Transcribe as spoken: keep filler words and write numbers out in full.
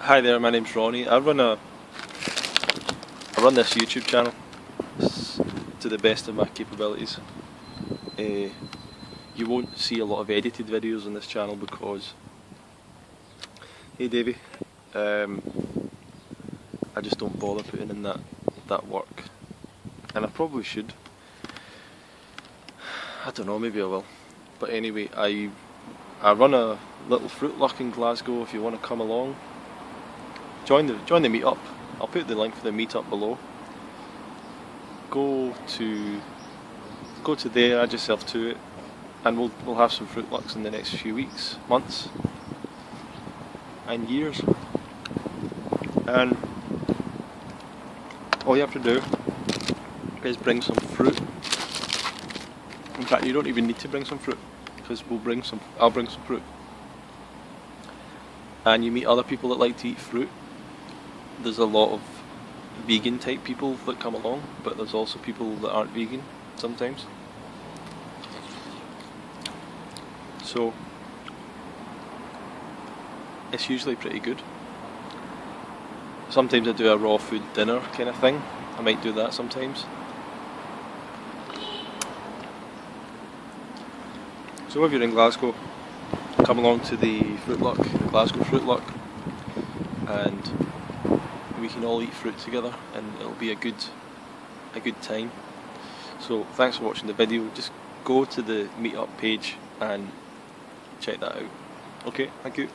Hi there, my name's Ronnie. I run a, I run this YouTube channel to the best of my capabilities. Uh, you won't see a lot of edited videos on this channel because, hey Davey, um, I just don't bother putting in that, that work, and I probably should. I don't know, maybe I will, but anyway, I, I run a little Fruitluck in Glasgow. If you want to come along, Join the join the meetup. I'll put the link for the meetup below. Go to go to there, add yourself to it, and we'll we'll have some Fruitlucks in the next few weeks, months, and years. And all you have to do is bring some fruit. In fact, you don't even need to bring some fruit, because we'll bring some. I'll bring some fruit, and you meet other people that like to eat fruit. There's a lot of vegan type people that come along, but there's also people that aren't vegan sometimes. So it's usually pretty good. Sometimes I do a raw food dinner kind of thing. I might do that sometimes. So if you're in Glasgow, come along to the Fruitluck, the Glasgow Fruitluck, and we can all eat fruit together, and it'll be a good a good time. So thanks for watching the video. Just go to the meetup page and check that out. Okay, thank you.